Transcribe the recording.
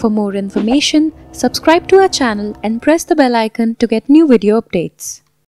For more information, subscribe to our channel and press the bell icon to get new video updates.